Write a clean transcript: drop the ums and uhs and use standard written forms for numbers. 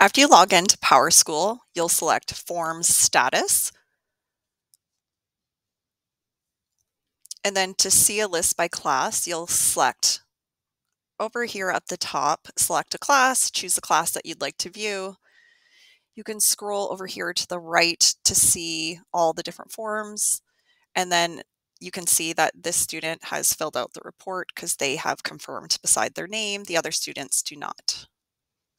After you log in to PowerSchool, you'll select Form Status. And then to see a list by class, you'll select over here at the top, select a class, choose the class that you'd like to view. You can scroll over here to the right to see all the different forms. And then you can see that this student has filled out the report because they have confirmed beside their name. The other students do not.